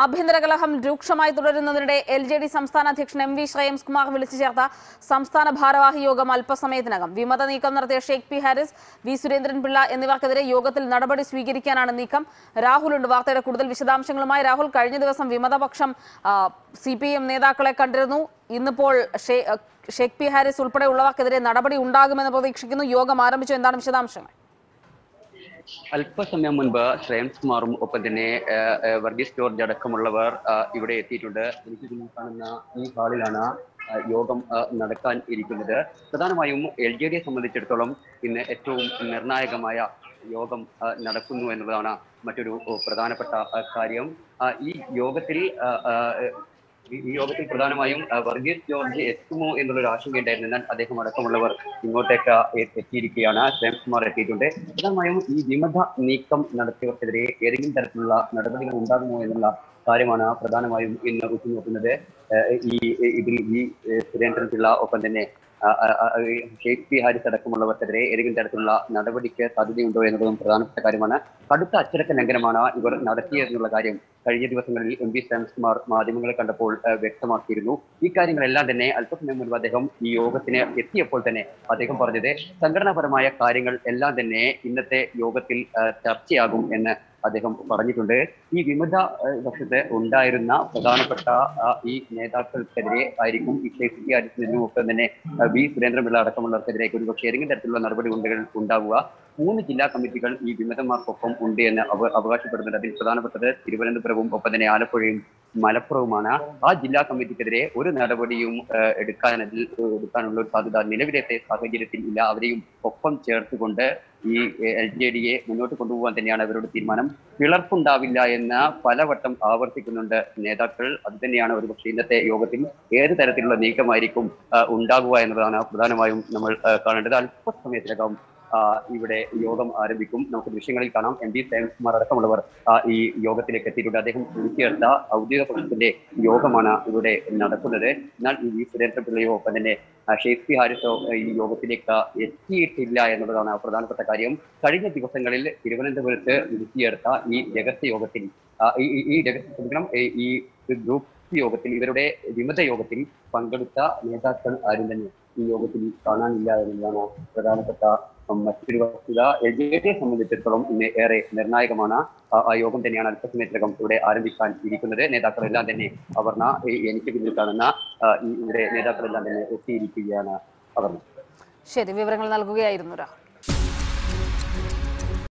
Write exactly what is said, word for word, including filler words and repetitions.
ആഭ്യന്തര കലഹം രൂക്ഷമായി തുടരുന്നതിനിടെ എൽ ജെ ഡി സംസ്ഥാന അധ്യക്ഷൻ എം വി ശ്രേയംസ് കുമാർ വിളിച്ചു ചേർത്ത സംസ്ഥാന ഭാരവാഹി യോഗം അല്പസമയത്തിനകം വിമത നീക്കം നടത്തിയ ഷെയ്ഖ് പി ഹാരിസ്, വി സുരേന്ദ്രൻപിള്ള എന്നിവർക്കെതിരെ യോഗത്തിൽ നടപടി സ്വീകരിക്കാനാണ് നീക്കം. രാഹുലുണ്ട് വാർത്തയുടെ കൂടുതൽ വിശദാംശങ്ങളുമായി. രാഹുൽ, കഴിഞ്ഞ ദിവസം വിമതപക്ഷം സി പി എം നേതാക്കളെ കണ്ടിരുന്നു. ഇന്നിപ്പോൾ ഷെയ്ഖ് പി ഹാരിസ് ഉൾപ്പെടെയുള്ളവർക്കെതിരെ നടപടി ഉണ്ടാകുമെന്ന് പ്രതീക്ഷിക്കുന്നു. യോഗം ആരംഭിച്ചു, എന്താണ് വിശദാംശങ്ങൾ? അല്പസമയം മുൻപ് ശ്രേയംസ് കുമാറും ഒപ്പം തന്നെ വർഗീസ് ജോർജ് അടക്കമുള്ളവർ ഇവിടെ എത്തിയിട്ടുണ്ട്. എനിക്ക് കാണുന്ന ഈ ഹാളിലാണ് യോഗം നടക്കാൻ ഇരിക്കുന്നത്. പ്രധാനമായും എൽ ജെ ഡിയെ സംബന്ധിച്ചിടത്തോളം ഇന്ന് ഏറ്റവും നിർണായകമായ യോഗം നടക്കുന്നു എന്നുള്ളതാണ് മറ്റൊരു പ്രധാനപ്പെട്ട കാര്യം. ഈ യോഗത്തിൽ ഈ യോഗത്തിൽ പ്രധാനമായും വർഗീസ് ജോർജ് എത്തുമോ എന്നുള്ളൊരു ആശങ്ക ഉണ്ടായിരുന്നു. എന്നാൽ അദ്ദേഹം അടക്കമുള്ളവർ ഇങ്ങോട്ടേക്ക് എത്തിയിരിക്കുകയാണ്. ശ്രേയംസ് കുമാർ എത്തിയിട്ടുണ്ട്. പ്രധാനമായും ഈ വിമത നീക്കം നടത്തിയവർക്കെതിരെ ഏതെങ്കിലും തരത്തിലുള്ള നടപടികൾ ഉണ്ടാകുമോ എന്നുള്ള കാര്യമാണ് പ്രധാനമായും ഇന്ന് ഉറ്റുനോക്കുന്നത്. ഈ ഇതിൽ വി സുരേന്ദ്രൻപിള്ള ഒപ്പം തന്നെ ഷെയ്ഖ് പി ഹാരിസ് അടക്കമുള്ളവർക്കെതിരെ ഏതെങ്കിലും തരത്തിലുള്ള നടപടിക്ക് സാധ്യതയുണ്ടോ എന്നതും പ്രധാനപ്പെട്ട കാര്യമാണ്. കടുത്ത അച്ചടക്ക ലംഘനമാണ് ഇവർ നടത്തിയതെന്നുള്ള കാര്യം കഴിഞ്ഞ ദിവസങ്ങളിൽ എം വി ശ്രേയംസ് കുമാർ മാധ്യമങ്ങളെ കണ്ടപ്പോൾ വ്യക്തമാക്കിയിരുന്നു. ഈ കാര്യങ്ങളെല്ലാം തന്നെ അല്പസമയം മുൻപ് അദ്ദേഹം ഈ യോഗത്തിന് എത്തിയപ്പോൾ തന്നെ അദ്ദേഹം പറഞ്ഞത് സംഘടനാപരമായ കാര്യങ്ങൾ എല്ലാം തന്നെ ഇന്നത്തെ യോഗത്തിൽ ചർച്ചയാകും എന്ന് അദ്ദേഹം പറഞ്ഞിട്ടുണ്ട്. ഈ വിമത പക്ഷത്ത് ഉണ്ടായിരുന്ന പ്രധാനപ്പെട്ട ഈ നേതാക്കൾക്കെതിരെ ആയിരിക്കും ഈ ഷെയ്ഖ് പി ഹാരിസിനും ഒപ്പം തന്നെ വി സുരേന്ദ്രൻപിള്ള അടക്കമുള്ളവർക്കെതിരെ ഒരുപക്ഷെ ഏതെങ്കിലും തരത്തിലുള്ള നടപടികൾ ഉണ്ടാവുക. മൂന്ന് ജില്ലാ കമ്മിറ്റികൾ ഈ വിമതന്മാർക്കൊപ്പം ഉണ്ട് എന്ന് അവർ അവകാശപ്പെടുന്നുണ്ട്. അതിൽ പ്രധാനപ്പെട്ടത് തിരുവനന്തപുരവും ഒപ്പം തന്നെ ആലപ്പുഴയും മലപ്പുറവുമാണ്. ആ ജില്ലാ കമ്മിറ്റിക്കെതിരെ ഒരു നടപടിയും എടുക്കാൻ അതിൽ എടുക്കാനുള്ള ഒരു സാധ്യത നിലവിലത്തെ സാഹചര്യത്തിൽ ഇല്ല. അവരെയും ഒപ്പം ചേർത്തുകൊണ്ട് ഈ എൽ ജെ ഡിയെ മുന്നോട്ട് കൊണ്ടുപോകാൻ തന്നെയാണ് അവരുടെ തീരുമാനം. പിളർപ്പുണ്ടാവില്ല എന്ന് പലവട്ടം ആവർത്തിക്കുന്നുണ്ട് നേതാക്കൾ. അതുതന്നെയാണ് ഒരുപക്ഷെ ഇന്നത്തെ യോഗത്തിൽ ഏത് തരത്തിലുള്ള നീക്കമായിരിക്കും ഉണ്ടാകുക എന്നതാണ് പ്രധാനമായും നമ്മൾ കാണേണ്ടത്. അല്പസമയത്തിനകം ഇവിടെ യോഗം ആരംഭിക്കും. നമുക്ക് ദൃശ്യങ്ങളിൽ കാണാം എം വി ശ്രേയംസ് കുമാർ അടക്കമുള്ളവർ ഈ യോഗത്തിലേക്ക് എത്തിയിട്ടുണ്ട്. അദ്ദേഹം വിളിച്ചേർത്ത ഔദ്യോഗിക പക്ഷത്തിന്റെ യോഗമാണ് ഇവിടെ നടക്കുന്നത്. എന്നാൽ ഈ വി സുരേന്ദ്രൻപിള്ളയോ ഒപ്പം തന്നെ ഷെയ്ഖ് പി ഹാരിസോ ഈ യോഗത്തിലേക്ക് എത്തിയിട്ടില്ല എന്നുള്ളതാണ് പ്രധാനപ്പെട്ട കാര്യം. കഴിഞ്ഞ ദിവസങ്ങളിൽ തിരുവനന്തപുരത്ത് വിളിച്ചുചേർത്ത ഈ രഹസ്യ യോഗത്തിൽ ഈ രഹസ്യം ഈ ഗ്രൂപ്പ് യോഗത്തിൽ ഇവരുടെ വിമത യോഗത്തിൽ പങ്കെടുത്ത നേതാക്കൾ ആരും തന്നെ ഈ യോഗത്തിൽ കാണാനില്ല എന്നുള്ളതാണ് പ്രധാനപ്പെട്ട മറ്റൊരു വസ്തുത. എൽ ജെ ഡിയെ സംബന്ധിച്ചിടത്തോളം ഇന്ന് ഏറെ നിർണായകമാണ്. ആ യോഗം തന്നെയാണ് അല്പസമയത്തിനകം ഇവിടെ ആരംഭിക്കാൻ ഇരിക്കുന്നത്. നേതാക്കളെല്ലാം തന്നെ അവർണ എനിക്ക് പിന്നിൽ കാണുന്ന ഇവിടെ നേതാക്കളെല്ലാം തന്നെ എത്തിയിരിക്കുകയാണ് അവർണ. ശരി, വിവരങ്ങൾ നൽകുകയായിരുന്നു.